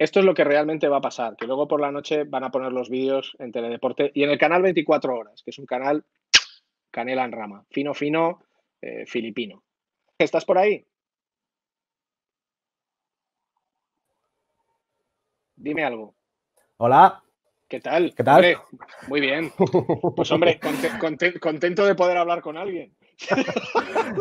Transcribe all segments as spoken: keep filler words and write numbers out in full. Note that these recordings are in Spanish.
Esto es lo que realmente va a pasar, que luego por la noche van a poner los vídeos en Teledeporte y en el canal veinticuatro horas, que es un canal canela en rama, fino, fino, eh, filipino. ¿Estás por ahí? Dime algo. Hola. ¿Qué tal? ¿Qué tal? Hombre, muy bien. Pues hombre, content, contento de poder hablar con alguien.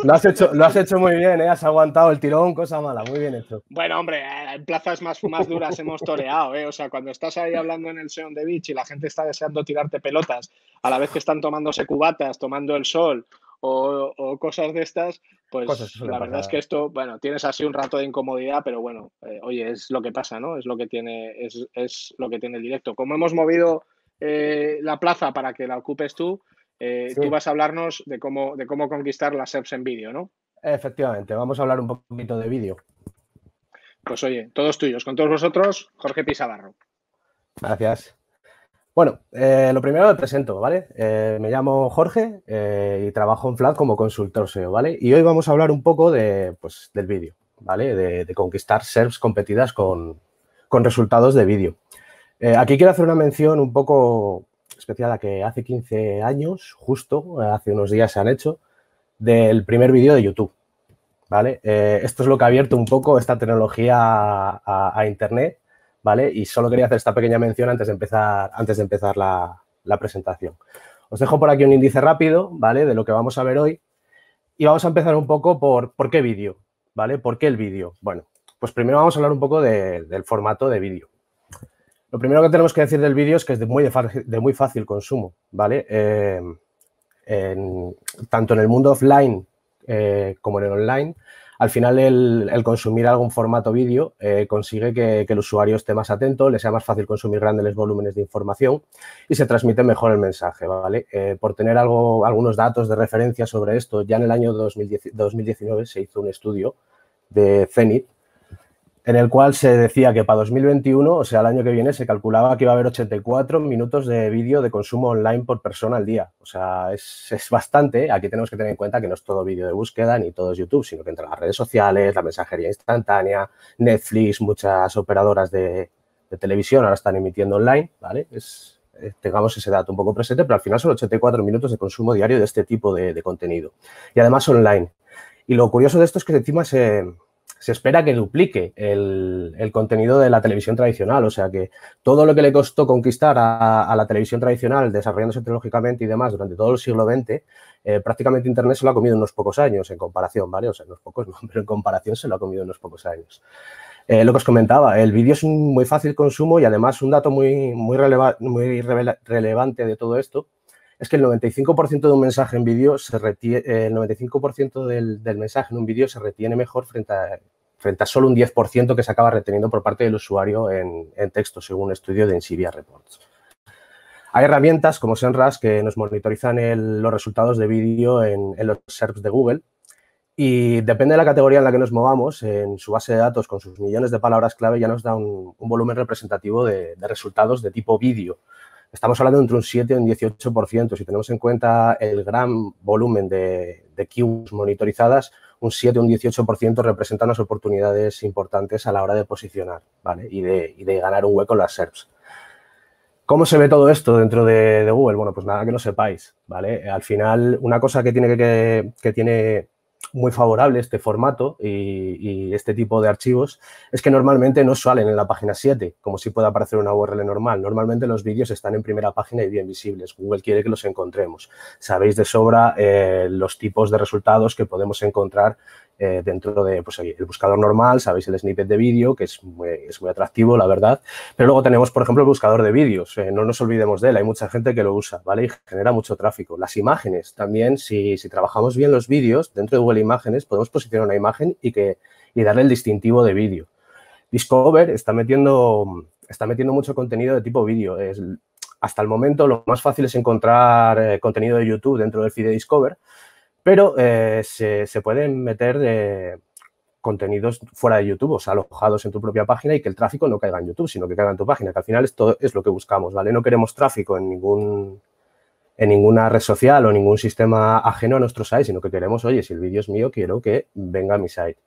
Lo has hecho, lo has hecho muy bien, ¿eh? Has aguantado el tirón, cosa mala, muy bien hecho. Bueno, hombre, en plazas más, más duras hemos toreado, ¿eh? O sea, cuando estás ahí hablando en el Seon de Beach y la gente está deseando tirarte pelotas a la vez que están tomándose cubatas, tomando el sol o, o cosas de estas, pues la verdad es que esto, bueno, tienes así un rato de incomodidad, pero bueno, eh, oye, es lo que pasa, ¿no? Es lo que tiene, es, es lo que tiene el directo. Como hemos movido eh, la plaza para que la ocupes tú, Eh, sí. Tú vas a hablarnos de cómo, de cómo conquistar las S E R Ps en vídeo, ¿no? Efectivamente, vamos a hablar un poquito de vídeo. Pues oye, todos tuyos, con todos vosotros, Jorge Pisabarro. Gracias. Bueno, eh, lo primero me presento, ¿vale? Eh, me llamo Jorge eh, y trabajo en Flat como consultor S E O, ¿vale? Y hoy vamos a hablar un poco de, pues, del vídeo, ¿vale? De, de conquistar S E R Ps competidas con, con resultados de vídeo. Eh, aquí quiero hacer una mención un poco especial a que hace quince años, justo, hace unos días se han hecho, del primer vídeo de YouTube, ¿vale? Eh, esto es lo que ha abierto un poco esta tecnología a, a, a Internet, ¿vale? Y solo quería hacer esta pequeña mención antes de empezar, antes de empezar la, la presentación. Os dejo por aquí un índice rápido, ¿vale? De lo que vamos a ver hoy. Y vamos a empezar un poco por, ¿por qué vídeo? ¿Vale? ¿Por qué el vídeo? Bueno, pues primero vamos a hablar un poco de, del formato de vídeo. Lo primero que tenemos que decir del vídeo es que es de muy, de muy fácil consumo, ¿vale? Eh, en, tanto en el mundo offline eh, como en el online, al final el, el consumir algún formato vídeo eh, consigue que, que el usuario esté más atento, le sea más fácil consumir grandes volúmenes de información y se transmite mejor el mensaje, ¿vale? Eh, por tener algo, algunos datos de referencia sobre esto, ya en el año dos mil diecinueve se hizo un estudio de Zenith, en el cual se decía que para dos mil veintiuno, o sea, el año que viene, se calculaba que iba a haber ochenta y cuatro minutos de vídeo de consumo online por persona al día. O sea, es, es bastante. Aquí tenemos que tener en cuenta que no es todo vídeo de búsqueda ni todo es YouTube, sino que entre las redes sociales, la mensajería instantánea, Netflix, muchas operadoras de, de televisión ahora están emitiendo online, ¿vale? Es, eh, tengamos ese dato un poco presente, pero al final son ochenta y cuatro minutos de consumo diario de este tipo de, de contenido. Y además online. Y lo curioso de esto es que encima se... Se espera que duplique el, el contenido de la televisión tradicional, o sea que todo lo que le costó conquistar a, a la televisión tradicional, desarrollándose tecnológicamente y demás durante todo el siglo veinte, eh, prácticamente Internet se lo ha comido en unos pocos años en comparación, ¿vale? O sea, unos pocos no, pero en comparación se lo ha comido en unos pocos años. Eh, lo que os comentaba, el vídeo es un muy fácil consumo y además un dato muy, muy, releva, muy revela, relevante de todo esto es que el noventa y cinco por ciento de un mensaje en vídeo se retiene, el noventa y cinco por ciento del, del mensaje en un vídeo se retiene mejor frente a, frente a solo un diez por ciento que se acaba reteniendo por parte del usuario en, en texto, según un estudio de Insivia Reports. Hay herramientas como SEMrush que nos monitorizan el, los resultados de vídeo en, en los S E R Ps de Google y depende de la categoría en la que nos movamos, en su base de datos con sus millones de palabras clave ya nos da un, un volumen representativo de, de resultados de tipo vídeo. Estamos hablando entre un siete y un dieciocho por ciento. Si tenemos en cuenta el gran volumen de, de keywords monitorizadas, un siete o un dieciocho por ciento representa unas oportunidades importantes a la hora de posicionar, ¿vale? Y de, y de ganar un hueco en las S E R Ps. ¿Cómo se ve todo esto dentro de, de Google? Bueno, pues nada que no sepáis, ¿vale? Al final, una cosa que tiene, que, que tiene muy favorable este formato y, y este tipo de archivos es que normalmente no salen en la página siete, como si pueda aparecer una U R L normal. Normalmente los vídeos están en primera página y bien visibles. Google quiere que los encontremos. Sabéis de sobra eh, los tipos de resultados que podemos encontrar eh, dentro de, pues, el buscador normal. Sabéis el snippet de vídeo, que es muy, es muy atractivo, la verdad. Pero luego tenemos, por ejemplo, el buscador de vídeos. Eh, no nos olvidemos de él. Hay mucha gente que lo usa, ¿vale? Y genera mucho tráfico. Las imágenes también, si, si trabajamos bien los vídeos, dentro de Google Imágenes, podemos posicionar una imagen y, que, y darle el distintivo de vídeo. Discover está metiendo, está metiendo mucho contenido de tipo vídeo. Hasta el momento lo más fácil es encontrar eh, contenido de YouTube dentro del feed de Discover, pero eh, se, se pueden meter eh, contenidos fuera de YouTube, o sea, alojados en tu propia página y que el tráfico no caiga en YouTube, sino que caiga en tu página, que al final esto es lo que buscamos, ¿vale? No queremos tráfico en ningún... en ninguna red social o ningún sistema ajeno a nuestro site, sino que queremos, oye, si el vídeo es mío, quiero que venga a mi site.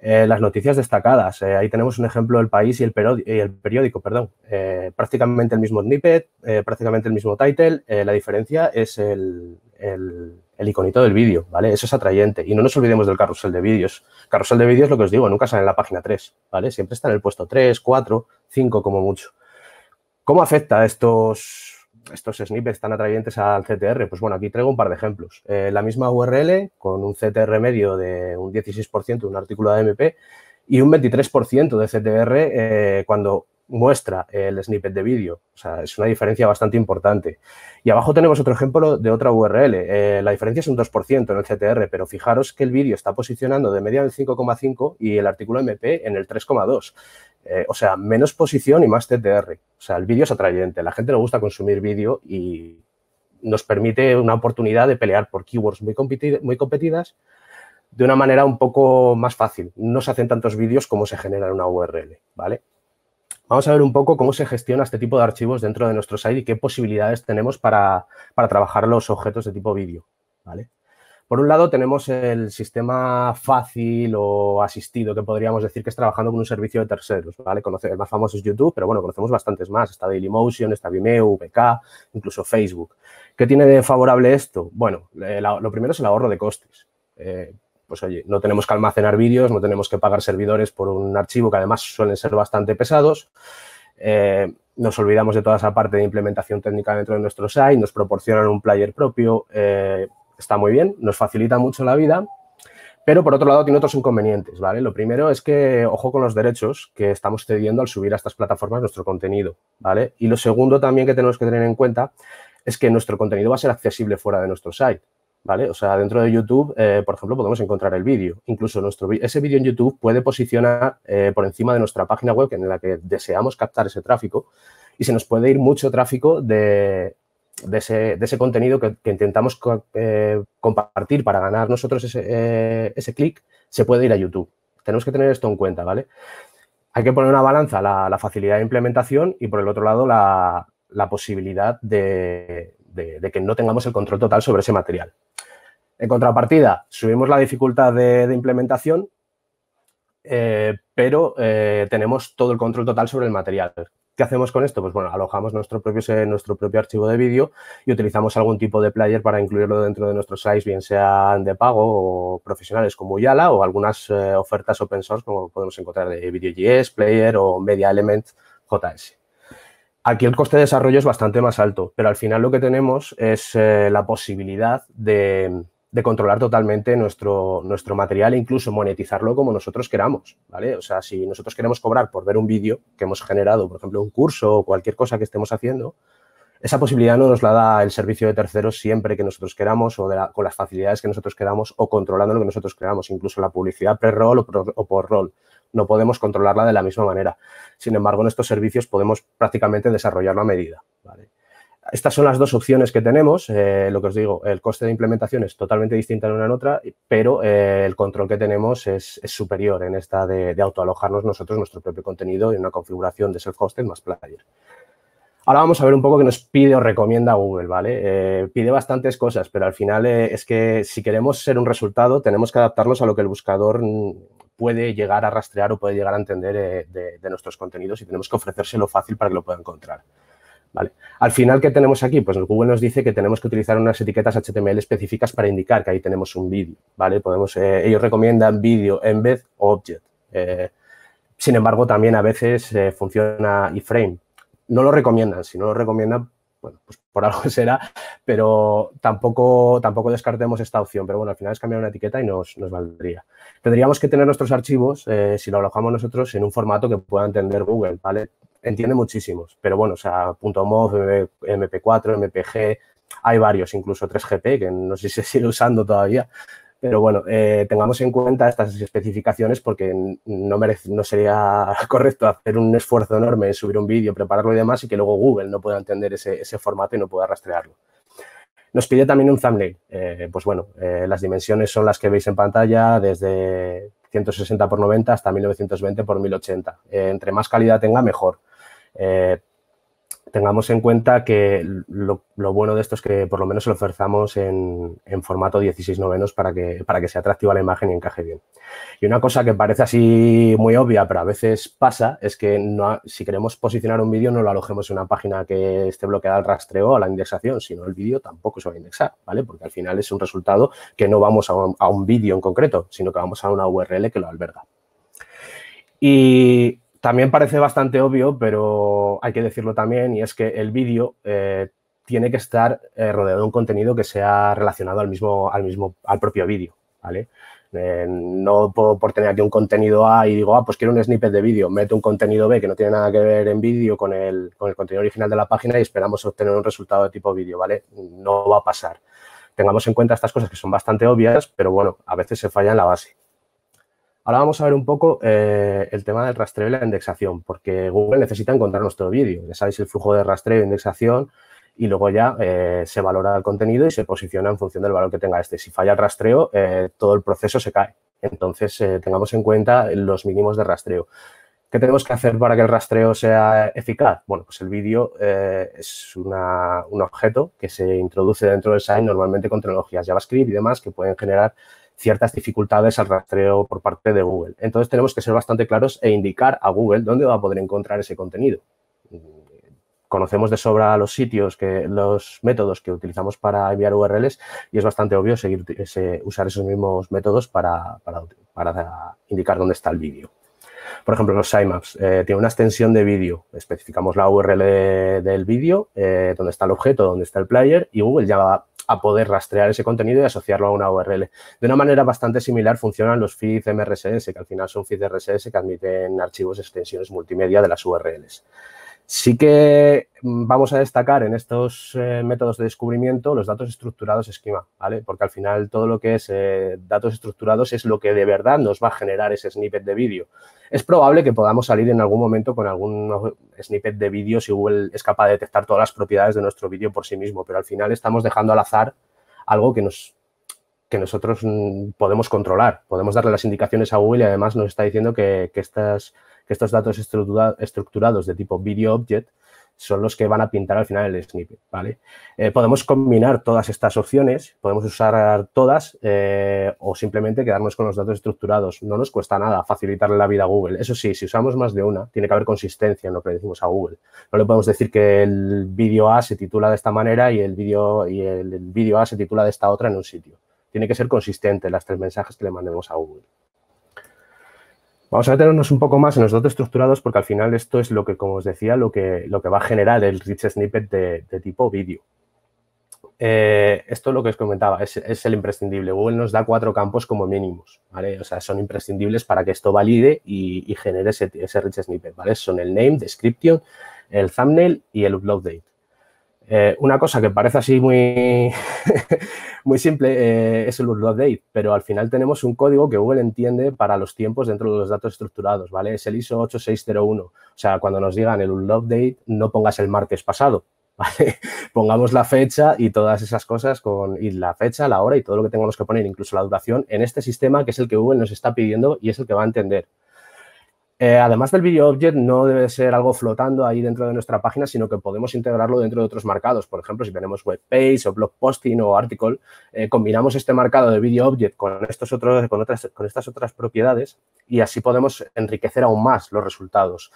Eh, las noticias destacadas. Eh, ahí tenemos un ejemplo del país y el periódico, y el periódico perdón. Eh, prácticamente el mismo snippet, eh, prácticamente el mismo title. Eh, la diferencia es el, el, el iconito del vídeo, ¿vale? Eso es atrayente. Y no nos olvidemos del carrusel de vídeos. Carrusel de vídeos, lo que os digo, nunca sale en la página tres, ¿vale? Siempre está en el puesto tres, cuatro, cinco como mucho. ¿Cómo afecta estos... estos snippets tan atrayentes al C T R? Pues, bueno, aquí traigo un par de ejemplos. Eh, la misma U R L con un C T R medio de un dieciséis por ciento, un artículo de A M P, y un veintitrés por ciento de C T R eh, cuando muestra el snippet de vídeo. O sea, es una diferencia bastante importante. Y abajo tenemos otro ejemplo de otra U R L. Eh, la diferencia es un dos por ciento en el C T R, pero fijaros que el vídeo está posicionando de media en el cinco coma cinco y el artículo M P en el tres coma dos. Eh, o sea, menos posición y más C T R. O sea, el vídeo es atrayente. La gente le gusta consumir vídeo y nos permite una oportunidad de pelear por keywords muy, competi- muy competidas de una manera un poco más fácil. No se hacen tantos vídeos como se genera en una U R L, ¿vale? Vamos a ver un poco cómo se gestiona este tipo de archivos dentro de nuestro site y qué posibilidades tenemos para, para trabajar los objetos de tipo vídeo, ¿vale? Por un lado, tenemos el sistema fácil o asistido, que podríamos decir que es trabajando con un servicio de terceros, ¿vale? El más famoso es YouTube, pero, bueno, conocemos bastantes más. Está Dailymotion, está Vimeo, V K, incluso Facebook. ¿Qué tiene de favorable esto? Bueno, lo primero es el ahorro de costes. Eh, Pues, oye, no tenemos que almacenar vídeos, no tenemos que pagar servidores por un archivo que además suelen ser bastante pesados. Eh, nos olvidamos de toda esa parte de implementación técnica dentro de nuestro site, nos proporcionan un player propio, eh, está muy bien, nos facilita mucho la vida, pero por otro lado tiene otros inconvenientes, ¿vale? Lo primero es que, ojo con los derechos que estamos cediendo al subir a estas plataformas nuestro contenido, ¿vale? Y lo segundo también que tenemos que tener en cuenta es que nuestro contenido va a ser accesible fuera de nuestro site, ¿vale? O sea, dentro de YouTube, eh, por ejemplo, podemos encontrar el vídeo. Incluso nuestro, ese vídeo en YouTube puede posicionar eh, por encima de nuestra página web en la que deseamos captar ese tráfico y se nos puede ir mucho tráfico de, de, ese, de ese contenido que, que intentamos co eh, compartir para ganar nosotros ese, eh, ese clic, se puede ir a YouTube. Tenemos que tener esto en cuenta, ¿vale? Hay que poner una balanza, la, la facilidad de implementación y, por el otro lado, la, la posibilidad de... De, de que no tengamos el control total sobre ese material. En contrapartida, subimos la dificultad de, de implementación, eh, pero eh, tenemos todo el control total sobre el material. ¿Qué hacemos con esto? Pues, bueno, alojamos nuestro propio, nuestro propio archivo de vídeo y utilizamos algún tipo de player para incluirlo dentro de nuestros sites, bien sean de pago o profesionales como Uyala o algunas eh, ofertas open source como podemos encontrar de Video.js, Player o Media Element.js. Aquí el coste de desarrollo es bastante más alto, pero al final lo que tenemos es eh, la posibilidad de, de controlar totalmente nuestro, nuestro material e incluso monetizarlo como nosotros queramos, ¿vale? O sea, si nosotros queremos cobrar por ver un vídeo que hemos generado, por ejemplo, un curso o cualquier cosa que estemos haciendo, esa posibilidad no nos la da el servicio de terceros siempre que nosotros queramos o de la, con las facilidades que nosotros queramos o controlando lo que nosotros queramos, incluso la publicidad pre-roll o post-roll. No podemos controlarla de la misma manera. Sin embargo, en estos servicios podemos prácticamente desarrollarlo a medida, ¿vale? Estas son las dos opciones que tenemos. Eh, lo que os digo, el coste de implementación es totalmente distinta en una en otra, pero eh, el control que tenemos es, es superior en esta de, de autoalojarnos nosotros nuestro propio contenido y una configuración de self-hosted más player. Ahora vamos a ver un poco qué nos pide o recomienda Google, ¿vale? Eh, pide bastantes cosas, pero al final eh, es que si queremos ser un resultado tenemos que adaptarnos a lo que el buscador puede llegar a rastrear o puede llegar a entender eh, de, de nuestros contenidos y tenemos que ofrecérselo fácil para que lo pueda encontrar, ¿vale? Al final, ¿qué tenemos aquí? Pues Google nos dice que tenemos que utilizar unas etiquetas H T M L específicas para indicar que ahí tenemos un vídeo, ¿vale? Podemos, eh, ellos recomiendan vídeo, embed o object. Eh, sin embargo, también a veces eh, funciona iframe. No lo recomiendan, si no lo recomiendan, bueno, pues por algo será, pero tampoco, tampoco descartemos esta opción. Pero, bueno, al final es cambiar una etiqueta y nos, nos valdría. Tendríamos que tener nuestros archivos, eh, si lo alojamos nosotros, en un formato que pueda entender Google, ¿vale? Entiende muchísimos, pero, bueno, o sea, .mov, M P cuatro, M P G, hay varios, incluso tres G P, que no sé si se sigue usando todavía. Pero, bueno, eh, tengamos en cuenta estas especificaciones porque no, merece, no sería correcto hacer un esfuerzo enorme en subir un vídeo, prepararlo y demás y que luego Google no pueda entender ese, ese formato y no pueda rastrearlo. Nos pide también un thumbnail. Eh, pues, bueno, eh, las dimensiones son las que veis en pantalla desde ciento sesenta por noventa hasta mil novecientos veinte por mil ochenta. Eh, entre más calidad tenga, mejor. Eh, tengamos en cuenta que lo, lo bueno de esto es que por lo menos lo ofertamos en, en formato dieciséis novenos para que, para que sea atractiva la imagen y encaje bien. Y una cosa que parece así muy obvia, pero a veces pasa, es que no, si queremos posicionar un vídeo no lo alojemos en una página que esté bloqueada al rastreo o a la indexación, sino el vídeo tampoco se va a indexar, ¿vale? Porque al final es un resultado que no vamos a un, a un vídeo en concreto, sino que vamos a una U R L que lo alberga. Y también parece bastante obvio, pero hay que decirlo también, y es que el vídeo eh, tiene que estar eh, rodeado de un contenido que sea relacionado al mismo, al mismo, al propio vídeo, ¿vale? Eh, no puedo por tener aquí un contenido A y digo, ah, pues quiero un snippet de vídeo, meto un contenido B que no tiene nada que ver en vídeo con el, con el contenido original de la página y esperamos obtener un resultado de tipo vídeo, ¿vale? No va a pasar. Tengamos en cuenta estas cosas que son bastante obvias, pero bueno, a veces se falla en la base. Ahora vamos a ver un poco eh, el tema del rastreo y la indexación, porque Google necesita encontrar nuestro vídeo. Ya sabéis el flujo de rastreo e indexación y luego ya eh, se valora el contenido y se posiciona en función del valor que tenga este. Si falla el rastreo, eh, todo el proceso se cae. Entonces, eh, tengamos en cuenta los mínimos de rastreo. ¿Qué tenemos que hacer para que el rastreo sea eficaz? Bueno, pues el vídeo eh, es una, un objeto que se introduce dentro del site normalmente con tecnologías JavaScript y demás que pueden generar ciertas dificultades al rastreo por parte de Google. Entonces, tenemos que ser bastante claros e indicar a Google dónde va a poder encontrar ese contenido. Conocemos de sobra los sitios, que, los métodos que utilizamos para enviar U R Ls y es bastante obvio seguir, ese, usar esos mismos métodos para, para, para indicar dónde está el vídeo. Por ejemplo, los sitemaps. Eh, tiene una extensión de vídeo. Especificamos la U R L de, del vídeo, eh, dónde está el objeto, dónde está el player y Google ya va a poder rastrear ese contenido y asociarlo a una U R L. De una manera bastante similar funcionan los feeds M R S S, que al final son feeds R S S que admiten archivos, extensiones multimedia de las U R Ls. Sí que vamos a destacar en estos eh, métodos de descubrimiento los datos estructurados esquema, ¿vale? Porque al final todo lo que es eh, datos estructurados es lo que de verdad nos va a generar ese snippet de vídeo. Es probable que podamos salir en algún momento con algún snippet de vídeo si Google es capaz de detectar todas las propiedades de nuestro vídeo por sí mismo, pero al final estamos dejando al azar algo que nos... que nosotros podemos controlar, podemos darle las indicaciones a Google y además nos está diciendo que, que, estas, que estos datos estructura, estructurados de tipo video object son los que van a pintar al final el snippet, ¿vale? Eh, podemos combinar todas estas opciones, podemos usar todas eh, o simplemente quedarnos con los datos estructurados. No nos cuesta nada facilitarle la vida a Google. Eso sí, si usamos más de una, tiene que haber consistencia en lo que le decimos a Google. No le podemos decir que el vídeo A se titula de esta manera y el vídeo y el, el vídeo A se titula de esta otra en un sitio. Tiene que ser consistente las tres mensajes que le mandemos a Google. Vamos a detenernos un poco más en los datos estructurados porque al final esto es lo que, como os decía, lo que, lo que va a generar el rich snippet de, de tipo vídeo. Eh, esto es lo que os comentaba, es, es el imprescindible. Google nos da cuatro campos como mínimos, ¿vale? O sea, son imprescindibles para que esto valide y, y genere ese, ese rich snippet, ¿vale? Son el name, description, el thumbnail y el upload date. Eh, una cosa que parece así muy, muy simple eh, es el upload date, pero al final tenemos un código que Google entiende para los tiempos dentro de los datos estructurados, ¿vale? Es el I S O ocho seis cero uno. O sea, cuando nos digan el upload date, no pongas el martes pasado, ¿vale? Pongamos la fecha y todas esas cosas con y la fecha, la hora y todo lo que tengamos que poner, incluso la duración, en este sistema que es el que Google nos está pidiendo y es el que va a entender. Eh, además del video object, no debe ser algo flotando ahí dentro de nuestra página, sino que podemos integrarlo dentro de otros marcados. Por ejemplo, si tenemos web page o blog posting o article, eh, combinamos este marcado de video object con, estos otros, con, otras, con estas otras propiedades y así podemos enriquecer aún más los resultados.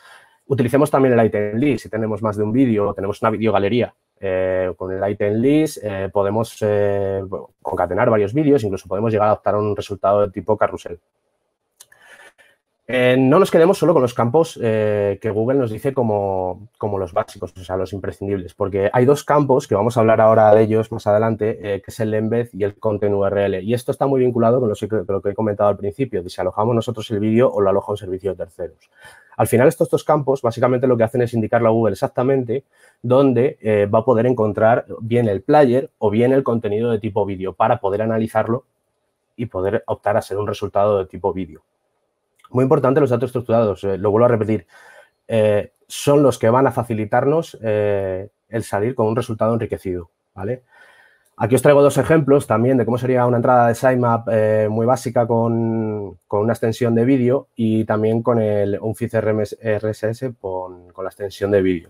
Utilicemos también el item list. Si tenemos más de un vídeo o tenemos una videogalería eh, con el item list, eh, podemos eh, concatenar varios vídeos, incluso podemos llegar a optar a un resultado de tipo carrusel. Eh, no nos quedemos solo con los campos eh, que Google nos dice como, como los básicos, o sea, los imprescindibles, porque hay dos campos que vamos a hablar ahora de ellos más adelante, eh, que es el embed y el content U R L. Y esto está muy vinculado con lo, con lo que he comentado al principio, de si alojamos nosotros el vídeo o lo aloja un servicio de terceros. Al final, estos dos campos básicamente lo que hacen es indicarle a Google exactamente dónde eh, va a poder encontrar bien el player o bien el contenido de tipo vídeo para poder analizarlo y poder optar a ser un resultado de tipo vídeo. Muy importante los datos estructurados, eh, lo vuelvo a repetir, eh, son los que van a facilitarnos eh, el salir con un resultado enriquecido, ¿vale? Aquí os traigo dos ejemplos también de cómo sería una entrada de sitemap eh, muy básica con, con una extensión de vídeo y también con el, un feed R S S con, con la extensión de vídeo.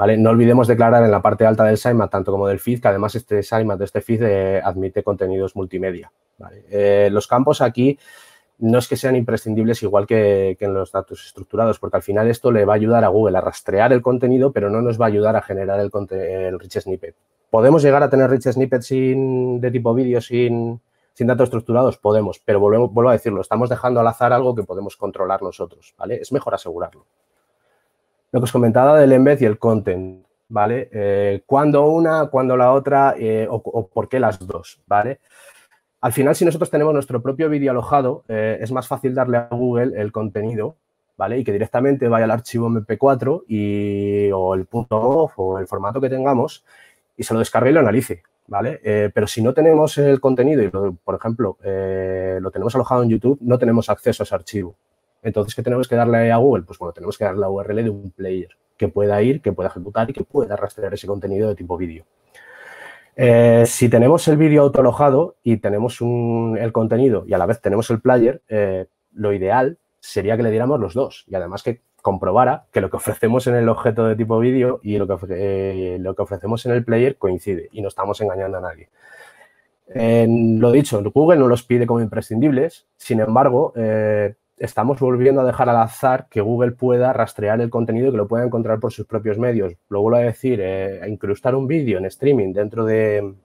¿Vale? No olvidemos declarar en la parte alta del sitemap, tanto como del feed, que además este sitemap de este feed eh, admite contenidos multimedia. ¿Vale? Eh, los campos aquí no es que sean imprescindibles igual que, que en los datos estructurados, porque al final esto le va a ayudar a Google a rastrear el contenido, pero no nos va a ayudar a generar el, el rich snippet. ¿Podemos llegar a tener rich snippets sin, de tipo vídeo sin, sin datos estructurados? Podemos, pero volvemos, vuelvo a decirlo, estamos dejando al azar algo que podemos controlar nosotros, ¿vale? Es mejor asegurarlo. Lo que os comentaba del embed y el content, ¿vale? Eh, ¿Cuándo una, cuándo la otra eh, o, o por qué las dos, ¿vale? Al final, si nosotros tenemos nuestro propio vídeo alojado, eh, es más fácil darle a Google el contenido, ¿vale? Y que directamente vaya al archivo eme pe cuatro y, o el .mov o el formato que tengamos y se lo descargue y lo analice, ¿vale? Eh, pero si no tenemos el contenido y, lo, por ejemplo, eh, lo tenemos alojado en YouTube, no tenemos acceso a ese archivo. Entonces, ¿qué tenemos que darle a Google? Pues, bueno, tenemos que darle la U R L de un player que pueda ir, que pueda ejecutar y que pueda rastrear ese contenido de tipo vídeo. Eh, si tenemos el vídeo autoalojado y tenemos un, el contenido y a la vez tenemos el player, eh, lo ideal sería que le diéramos los dos y además que comprobara que lo que ofrecemos en el objeto de tipo vídeo y lo que, eh, lo que ofrecemos en el player coincide y no estamos engañando a nadie. Eh, lo dicho, Google no los pide como imprescindibles, sin embargo... Eh, estamos volviendo a dejar al azar que Google pueda rastrear el contenido y que lo pueda encontrar por sus propios medios. Lo vuelvo a decir, eh, incrustar un vídeo en streaming dentro de,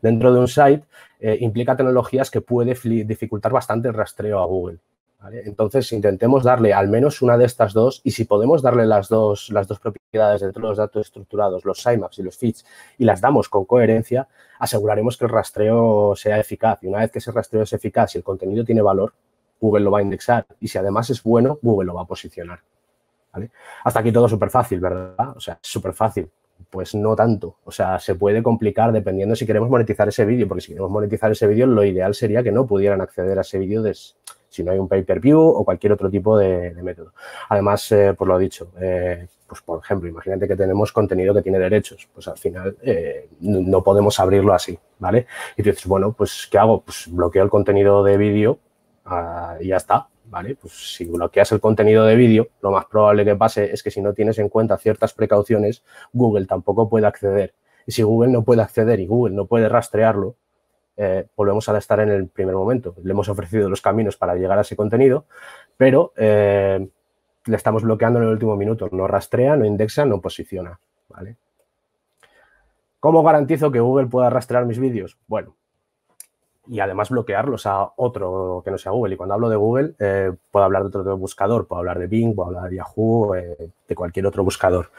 dentro de un site eh, implica tecnologías que puede dificultar bastante el rastreo a Google. ¿Vale? Entonces, intentemos darle al menos una de estas dos y si podemos darle las dos, las dos propiedades dentro de los datos estructurados, los sitemaps y los feeds, y las damos con coherencia, aseguraremos que el rastreo sea eficaz. Y una vez que ese rastreo es eficaz y el contenido tiene valor, Google lo va a indexar y si además es bueno, Google lo va a posicionar. ¿Vale? Hasta aquí todo súper fácil, ¿verdad? O sea, súper fácil. Pues no tanto. O sea, se puede complicar dependiendo si queremos monetizar ese vídeo, porque si queremos monetizar ese vídeo, lo ideal sería que no pudieran acceder a ese vídeo si no hay un pay-per-view o cualquier otro tipo de, de método. Además, eh, pues lo dicho, eh, pues por ejemplo, imagínate que tenemos contenido que tiene derechos. Pues al final eh, no podemos abrirlo así, ¿vale? Y tú dices, bueno, pues ¿qué hago? Pues bloqueo el contenido de vídeo Ah, y ya está, ¿vale? Pues si bloqueas el contenido de vídeo, lo más probable que pase es que si no tienes en cuenta ciertas precauciones, Google tampoco puede acceder. Y si Google no puede acceder y Google no puede rastrearlo, eh, volvemos a estar en el primer momento. Le hemos ofrecido los caminos para llegar a ese contenido, pero eh, le estamos bloqueando en el último minuto. No rastrea, no indexa, no posiciona, ¿vale? ¿Cómo garantizo que Google pueda rastrear mis vídeos? Bueno, y además bloquearlos a otro que no sea Google. Y cuando hablo de Google, eh, puedo hablar de otro buscador, puedo hablar de Bing, puedo hablar de Yahoo, eh, de cualquier otro buscador.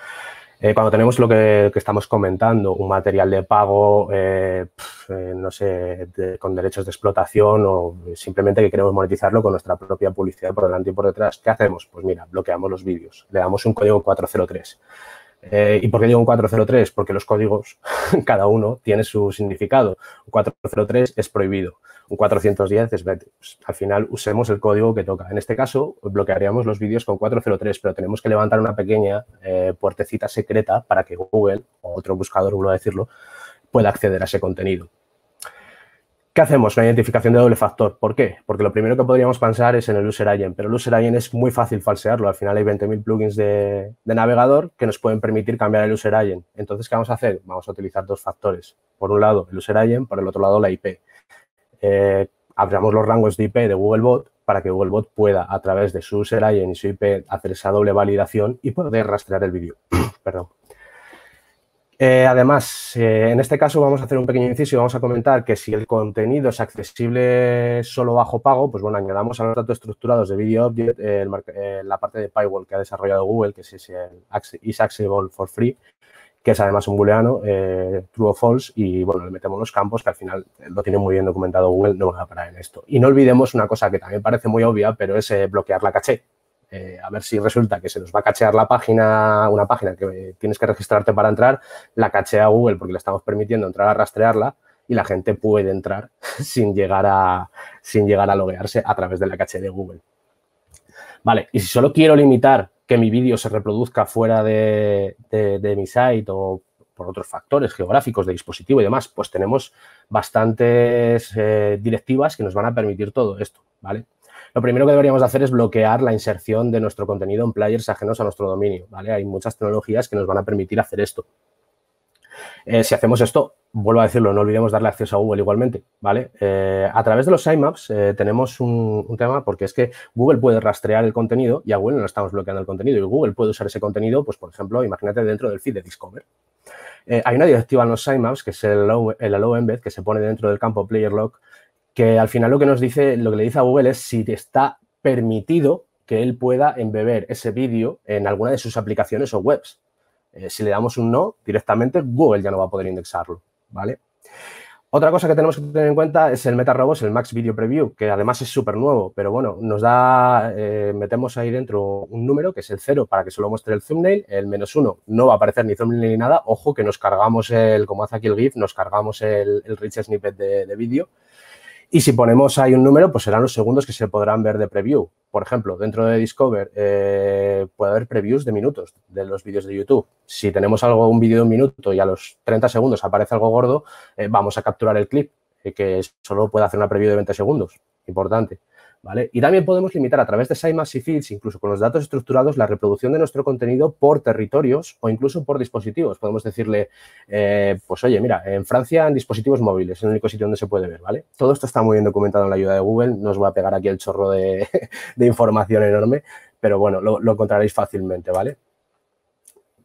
Eh, cuando tenemos lo que, que estamos comentando, un material de pago, eh, pff, eh, no sé, de, con derechos de explotación o simplemente que queremos monetizarlo con nuestra propia publicidad por delante y por detrás, ¿qué hacemos? Pues mira, bloqueamos los vídeos, le damos un código cuatro cero tres. Eh, ¿Y por qué digo un cuatro cero tres? Porque los códigos, cada uno, tiene su significado. Un cuatro cero tres es prohibido, un cuatrocientos diez es vete. Pues, al final, usemos el código que toca. En este caso, bloquearíamos los vídeos con cuatro cero tres, pero tenemos que levantar una pequeña eh, puertecita secreta para que Google, o otro buscador, vuelvo a decirlo, pueda acceder a ese contenido. ¿Qué hacemos? Una identificación de doble factor. ¿Por qué? Porque lo primero que podríamos pensar es en el user agent, pero el user agent es muy fácil falsearlo. Al final hay veinte mil plugins de, de navegador que nos pueden permitir cambiar el user agent. Entonces, ¿qué vamos a hacer? Vamos a utilizar dos factores. Por un lado, el user agent, por el otro lado, la i pe. Eh, abramos los rangos de i pe de Googlebot para que Googlebot pueda, a través de su user agent y su i pe, hacer esa doble validación y poder rastrear el vídeo. Perdón. Eh, además, eh, en este caso vamos a hacer un pequeño inciso y vamos a comentar que si el contenido es accesible solo bajo pago, pues bueno, añadamos a los datos estructurados de Video Object eh, eh, la parte de Paywall que ha desarrollado Google, que es ese Is Accessible for Free, que es además un booleano, eh, True o False, y bueno, le metemos los campos que al final lo tiene muy bien documentado Google, no me voy a parar en esto. Y no olvidemos una cosa que también parece muy obvia, pero es eh, bloquear la caché. Eh, a ver si resulta que se nos va a cachear la página, una página que tienes que registrarte para entrar, la cachea Google porque le estamos permitiendo entrar a rastrearla y la gente puede entrar sin llegar a, sin llegar a loguearse a través de la caché de Google. Vale, y si solo quiero limitar que mi vídeo se reproduzca fuera de, de, de mi site o por otros factores geográficos de dispositivo y demás, pues tenemos bastantes eh, directivas que nos van a permitir todo esto, ¿vale? Lo primero que deberíamos hacer es bloquear la inserción de nuestro contenido en players ajenos a nuestro dominio, ¿vale? Hay muchas tecnologías que nos van a permitir hacer esto. Eh, si hacemos esto, vuelvo a decirlo, no olvidemos darle acceso a Google igualmente, ¿vale? Eh, a través de los sitemaps eh, tenemos un, un tema, porque es que Google puede rastrear el contenido y a Google no le estamos bloqueando el contenido. Y Google puede usar ese contenido, pues, por ejemplo, imagínate dentro del feed de Discover. Eh, hay una directiva en los sitemaps, que es el allow, el allow embed, que se pone dentro del campo player lock, que al final lo que nos dice, lo que le dice a Google es si está permitido que él pueda embeber ese vídeo en alguna de sus aplicaciones o webs. Eh, si le damos un no, directamente Google ya no va a poder indexarlo, ¿vale? Otra cosa que tenemos que tener en cuenta es el MetaRobots, el Max Video Preview, que además es súper nuevo, pero bueno, nos da, eh, metemos ahí dentro un número que es el cero para que solo muestre el thumbnail, el menos uno no va a aparecer ni thumbnail ni nada, ojo que nos cargamos el, como hace aquí el GIF, nos cargamos el, el rich snippet de, de vídeo. Y si ponemos ahí un número, pues serán los segundos que se podrán ver de preview. Por ejemplo, dentro de Discover eh, puede haber previews de minutos de los vídeos de YouTube. Si tenemos algo, un vídeo de un minuto y a los treinta segundos aparece algo gordo, eh, vamos a capturar el clip, eh, que solo puede hacer una preview de veinte segundos. Importante, ¿vale? Y también podemos limitar a través de sitemaps y feeds, incluso con los datos estructurados, la reproducción de nuestro contenido por territorios o incluso por dispositivos. Podemos decirle, eh, pues oye, mira, en Francia en dispositivos móviles, es el único sitio donde se puede ver, ¿vale? Todo esto está muy bien documentado en la ayuda de Google, no os voy a pegar aquí el chorro de, de información enorme, pero bueno, lo, lo encontraréis fácilmente, ¿vale?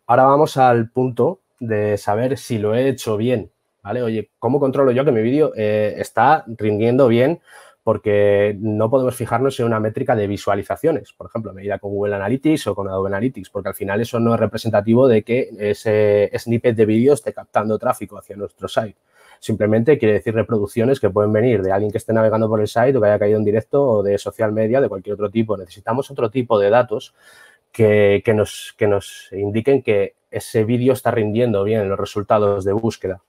Ahora vamos al punto de saber si lo he hecho bien, ¿vale? Oye, ¿cómo controlo yo que mi vídeo eh, está rindiendo bien? Porque no podemos fijarnos en una métrica de visualizaciones, por ejemplo, medida con Google Analytics o con Adobe Analytics, porque al final eso no es representativo de que ese snippet de vídeo esté captando tráfico hacia nuestro site. Simplemente quiere decir reproducciones que pueden venir de alguien que esté navegando por el site o que haya caído en directo o de social media, de cualquier otro tipo. Necesitamos otro tipo de datos que, que, nos, que nos indiquen que ese vídeo está rindiendo bien en los resultados de búsqueda.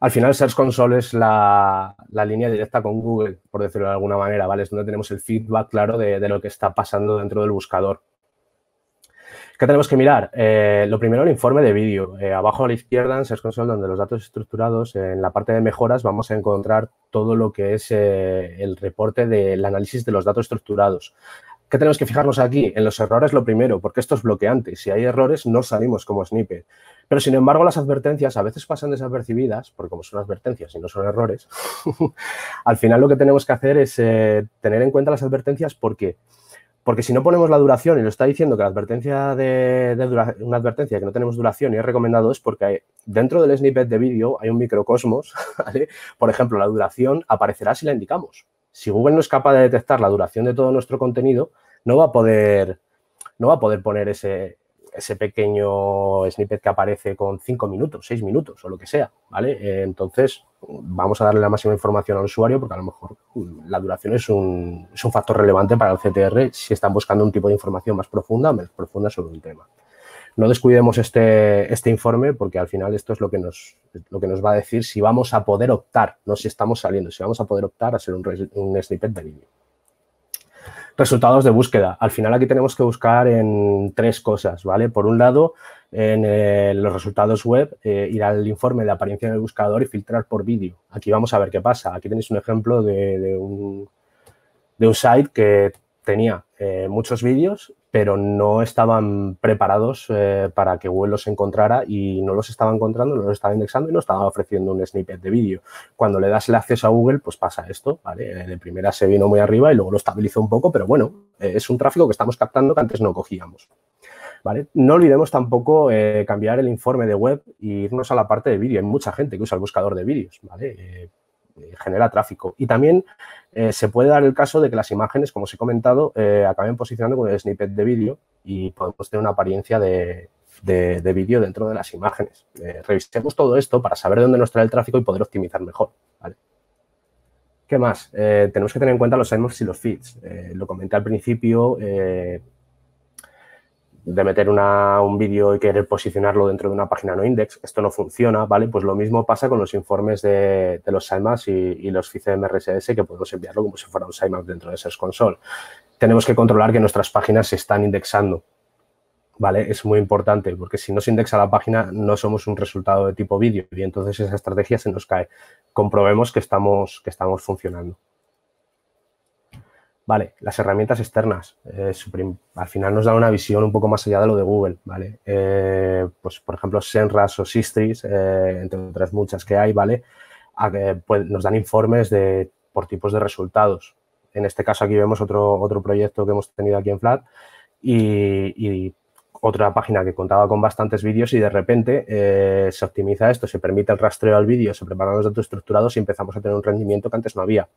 Al final, Search Console es la, la línea directa con Google, por decirlo de alguna manera, ¿vale? Es donde tenemos el feedback claro de, de lo que está pasando dentro del buscador. ¿Qué tenemos que mirar? Eh, lo primero, el informe de vídeo. Eh, abajo a la izquierda, en Search Console, donde los datos estructurados, eh, en la parte de mejoras, vamos a encontrar todo lo que es eh, el reporte del análisis de los datos estructurados. ¿Qué tenemos que fijarnos aquí? En los errores lo primero, porque esto es bloqueante. Si hay errores, no salimos como snippet. Pero, sin embargo, las advertencias a veces pasan desapercibidas, porque como son advertencias y no son errores, al final lo que tenemos que hacer es eh, tener en cuenta las advertencias. ¿Por qué? Porque si no ponemos la duración y lo está diciendo que la advertencia de, de dura, una advertencia que no tenemos duración y es recomendado es porque hay, dentro del snippet de vídeo hay un microcosmos, ¿vale? Por ejemplo, la duración aparecerá si la indicamos. Si Google no es capaz de detectar la duración de todo nuestro contenido, no va a poder, no va a poder poner ese, ese pequeño snippet que aparece con cinco minutos, seis minutos o lo que sea, ¿vale? Entonces, vamos a darle la máxima información al usuario porque a lo mejor la duración es un, es un factor relevante para el C T R si están buscando un tipo de información más profunda o menos profunda sobre un tema. No descuidemos este, este informe porque al final esto es lo que, nos, lo que nos va a decir si vamos a poder optar, no si estamos saliendo, si vamos a poder optar a ser un, un snippet de vídeo. Resultados de búsqueda. Al final aquí tenemos que buscar en tres cosas, ¿vale? Por un lado, en eh, los resultados web, eh, ir al informe de apariencia en el buscador y filtrar por vídeo. Aquí vamos a ver qué pasa. Aquí tenéis un ejemplo de, de, un, de un site que tenía eh, muchos vídeos, pero no estaban preparados eh, para que Google los encontrara y no los estaba encontrando, no los estaba indexando y no estaba ofreciendo un snippet de vídeo. Cuando le das el acceso a Google, pues pasa esto, ¿vale? De primera se vino muy arriba y luego lo estabilizó un poco, pero bueno, eh, es un tráfico que estamos captando que antes no cogíamos, ¿vale? No olvidemos tampoco eh, cambiar el informe de web e irnos a la parte de vídeo. Hay mucha gente que usa el buscador de vídeos, ¿vale? Eh, genera tráfico. Y también eh, se puede dar el caso de que las imágenes, como os he comentado, eh, acaben posicionando con el snippet de vídeo y podemos tener una apariencia de, de, de vídeo dentro de las imágenes. Eh, revisemos todo esto para saber de dónde nos trae el tráfico y poder optimizar mejor, ¿vale? ¿Qué más? Eh, tenemos que tener en cuenta los sitemaps y los feeds. Eh, lo comenté al principio. Eh, de meter una, un vídeo y querer posicionarlo dentro de una página no index, esto no funciona, ¿vale? Pues lo mismo pasa con los informes de, de los sitemaps y, y los feeds de M R S S que podemos enviarlo como si fuera un sitemap dentro de Search Console. Tenemos que controlar que nuestras páginas se están indexando, ¿vale? Es muy importante porque si no se indexa la página no somos un resultado de tipo vídeo y entonces esa estrategia se nos cae. Comprobemos que estamos, que estamos funcionando. Vale, las herramientas externas, eh, al final nos dan una visión un poco más allá de lo de Google, ¿vale? Eh, pues, por ejemplo, SEMrush o Sistrix, eh, entre otras muchas que hay, ¿vale? A, eh, pues, nos dan informes de, por tipos de resultados. En este caso, aquí vemos otro, otro proyecto que hemos tenido aquí en Flat y, y otra página que contaba con bastantes vídeos y, de repente, eh, se optimiza esto, se permite el rastreo al vídeo, se preparan los datos estructurados y empezamos a tener un rendimiento que antes no había.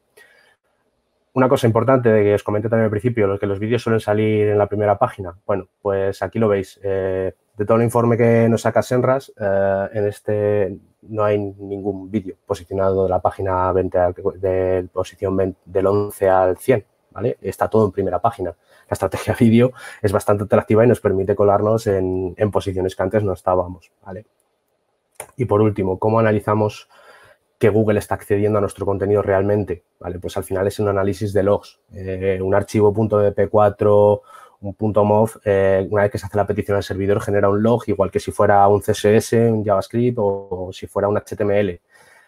Una cosa importante de que os comenté también al principio, los que los vídeos suelen salir en la primera página. Bueno, pues aquí lo veis. Eh, de todo el informe que nos saca SEMrush, eh, en este no hay ningún vídeo posicionado de la página veinte, al, de posición veinte, del once al cien, ¿vale? Está todo en primera página. La estrategia vídeo es bastante atractiva y nos permite colarnos en, en posiciones que antes no estábamos, ¿vale? Y, por último, ¿cómo analizamos que Google está accediendo a nuestro contenido realmente? Vale, pues al final es un análisis de logs. Eh, un archivo .dp cuatro, un .mov, eh, una vez que se hace la petición al servidor, genera un log, igual que si fuera un C S S, un JavaScript o, o si fuera un H T M L.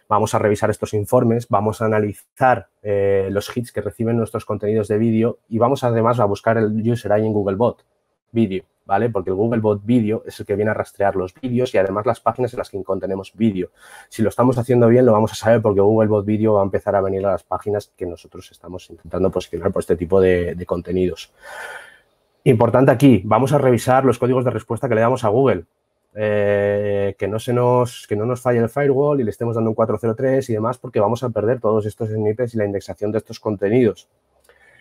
Vamos a revisar estos informes, vamos a analizar eh, los hits que reciben nuestros contenidos de vídeo y vamos, además, a buscar el user I D en Googlebot Video, ¿vale? Porque el Googlebot Video es el que viene a rastrear los vídeos y, además, las páginas en las que contenemos vídeo. Si lo estamos haciendo bien, lo vamos a saber porque Googlebot Video va a empezar a venir a las páginas que nosotros estamos intentando posicionar por este tipo de, de contenidos. Importante aquí, vamos a revisar los códigos de respuesta que le damos a Google. Eh, que, no se nos, que no nos falle el firewall y le estemos dando un cuatro cero tres y demás, porque vamos a perder todos estos snippets y la indexación de estos contenidos.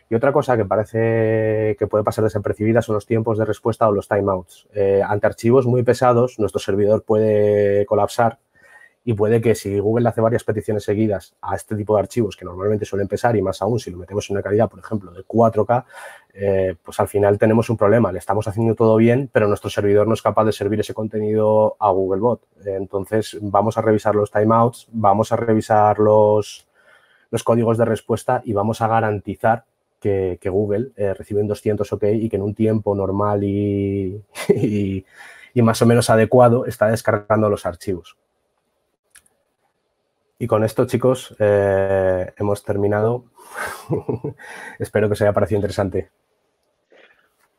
Y otra cosa que parece que puede pasar desapercibida son los tiempos de respuesta o los timeouts. Eh, ante archivos muy pesados, nuestro servidor puede colapsar y puede que, si Google hace varias peticiones seguidas a este tipo de archivos, que normalmente suelen pesar, y más aún si lo metemos en una calidad, por ejemplo, de cuatro K, eh, pues al final tenemos un problema. Le estamos haciendo todo bien, pero nuestro servidor no es capaz de servir ese contenido a Googlebot. Entonces, vamos a revisar los timeouts, vamos a revisar los, los códigos de respuesta y vamos a garantizar Que, que Google eh, recibe un doscientos OK y que en un tiempo normal y, y, y más o menos adecuado está descargando los archivos. Y con esto, chicos, eh, hemos terminado. Espero que os haya parecido interesante.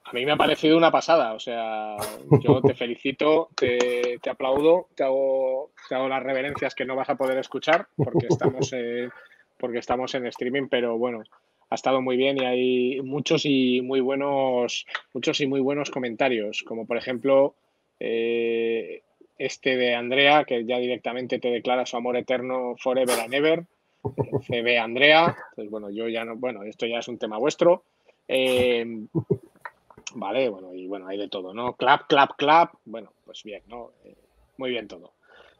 A mí me ha parecido una pasada. O sea, yo te felicito, te, te aplaudo, te hago, te hago las reverencias que no vas a poder escuchar porque estamos, eh, porque estamos en streaming, pero bueno. Ha estado muy bien y hay muchos y muy buenos, muchos y muy buenos comentarios, como por ejemplo eh, este de Andrea, que ya directamente te declara su amor eterno forever and ever. C B Andrea, pues bueno, yo ya no, bueno, esto ya es un tema vuestro. Eh, vale, bueno, y bueno, hay de todo, ¿no? Clap, clap, clap. Bueno, pues bien, ¿no? Eh, muy bien todo.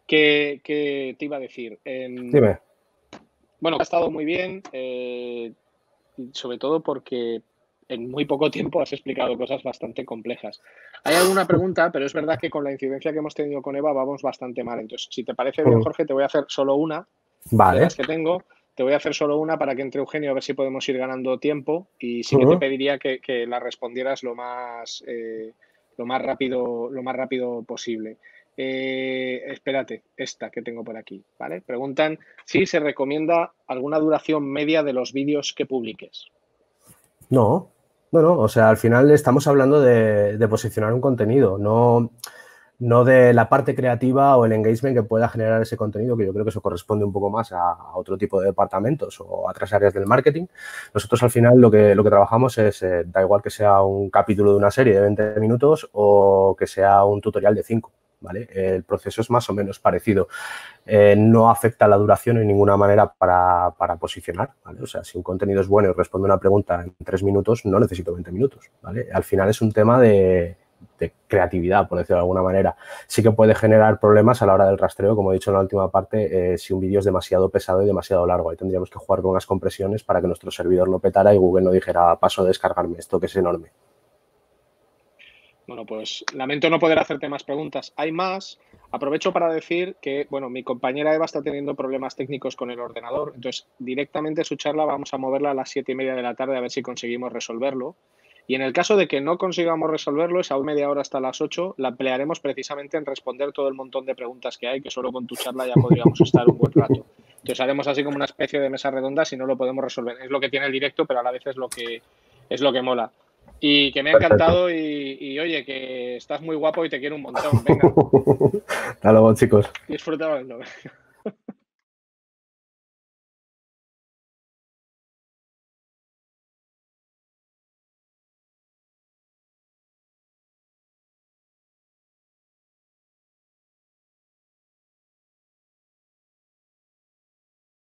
¿Qué, qué te iba a decir? Eh, Dime. Bueno, ha estado muy bien. Eh, sobre todo porque en muy poco tiempo has explicado cosas bastante complejas. Hay alguna pregunta, pero es verdad que con la incidencia que hemos tenido con Eva vamos bastante mal. Entonces, si te parece bien, Jorge, te voy a hacer solo una. Vale. De las que tengo, te voy a hacer solo una para que entre Eugenio a ver si podemos ir ganando tiempo. Y sí que uh-huh. te pediría que, que la respondieras lo más, eh, lo más rápido, lo más rápido posible. Eh, espérate, esta que tengo por aquí, ¿vale? Preguntan si se recomienda alguna duración media de los vídeos que publiques. No, no, no. O sea, al final estamos hablando de, de posicionar un contenido, no, no de la parte creativa o el engagement que pueda generar ese contenido, que yo creo que eso corresponde un poco más a, a otro tipo de departamentos o a otras áreas del marketing. Nosotros, al final, lo que, lo que trabajamos es, eh, da igual que sea un capítulo de una serie de veinte minutos o que sea un tutorial de cinco. ¿Vale? El proceso es más o menos parecido. Eh, no afecta la duración en ninguna manera para, para posicionar, ¿vale? O sea, si un contenido es bueno y responde una pregunta en tres minutos, no necesito veinte minutos, ¿vale? Al final es un tema de, de creatividad, por decirlo de alguna manera. Sí que puede generar problemas a la hora del rastreo, como he dicho en la última parte, eh, si un vídeo es demasiado pesado y demasiado largo. Ahí tendríamos que jugar con las compresiones para que nuestro servidor no petara y Google no dijera, paso de descargarme esto, que es enorme. Bueno, pues lamento no poder hacerte más preguntas. Hay más. Aprovecho para decir que, bueno, mi compañera Eva está teniendo problemas técnicos con el ordenador. Entonces, directamente su charla vamos a moverla a las siete y media de la tarde a ver si conseguimos resolverlo. Y en el caso de que no consigamos resolverlo, esa media hora hasta las ocho, la emplearemos precisamente en responder todo el montón de preguntas que hay, que solo con tu charla ya podríamos estar un buen rato. Entonces haremos así como una especie de mesa redonda si no lo podemos resolver. Es lo que tiene el directo, pero a la vez es lo que, es lo que mola. Y que me ha encantado y, y, oye, que estás muy guapo y te quiero un montón. Venga. Hasta luego, chicos. Disfrutadlo.